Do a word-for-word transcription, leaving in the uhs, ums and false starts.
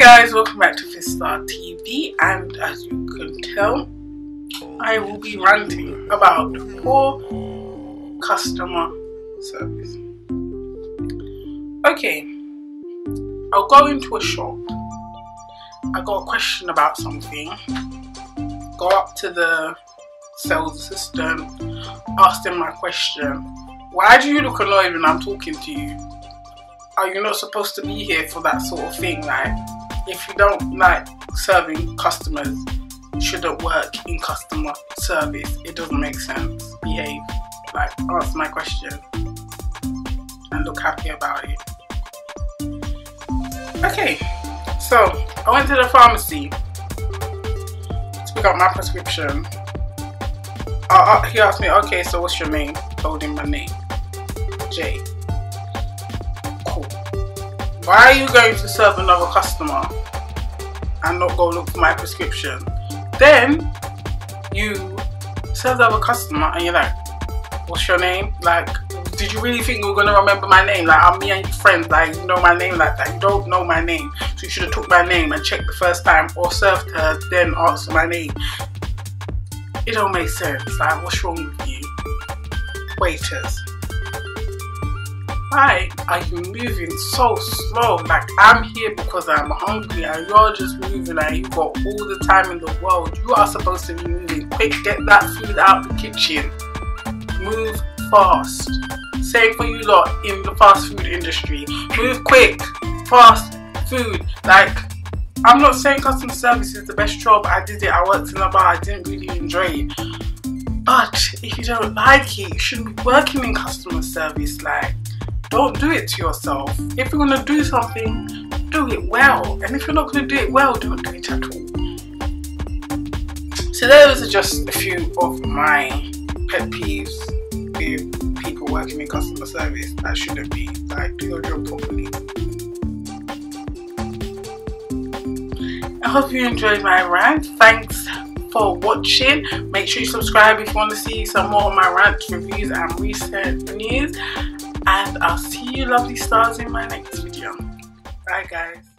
guys, welcome back to Fizzstah T V, and as you can tell, I will be ranting about poor customer service. Okay, I'll go into a shop, I got a question about something, go up to the sales assistant, ask them my question. Why do you look annoyed when I'm talking to you? Are you not supposed to be here for that sort of thing? Like, if you don't like serving customers, you shouldn't work in customer service. It doesn't make sense. Behave. Like, answer my question and look happy about it. Okay, so I went to the pharmacy to pick up my prescription. Uh, he asked me, okay, so what's your name? I told him my name, Jay. Why are you going to serve another customer and not go look for my prescription? Then you serve the other customer and you're like, what's your name? Like, did you really think you were going to remember my name? Like, I'm me and your friend, like, you know my name like that. You don't know my name. So you should have took my name and checked the first time, or served her, then asked for my name. It don't make sense. Like, what's wrong with you? Waiters, why are you moving so slow? Like, I'm here because I'm hungry and you're just moving and you've got all the time in the world. You are supposed to be moving quick. Get that food out the kitchen. Move fast. Same for you lot in the fast food industry. Move quick. Fast food. Like, I'm not saying customer service is the best job. I did it. I worked in a bar. I didn't really enjoy it. But if you don't like it, you shouldn't be working in customer service. Like, don't do it to yourself. If you're going to do something, do it well. And if you're not going to do it well, don't do it at all. So those are just a few of my pet peeves with people working in customer service. That shouldn't be. Like, do your job properly. I hope you enjoyed my rant. Thanks for watching. Make sure you subscribe if you want to see some more of my rants, reviews and recent news. And I'll see you lovely stars in my next video. Bye guys.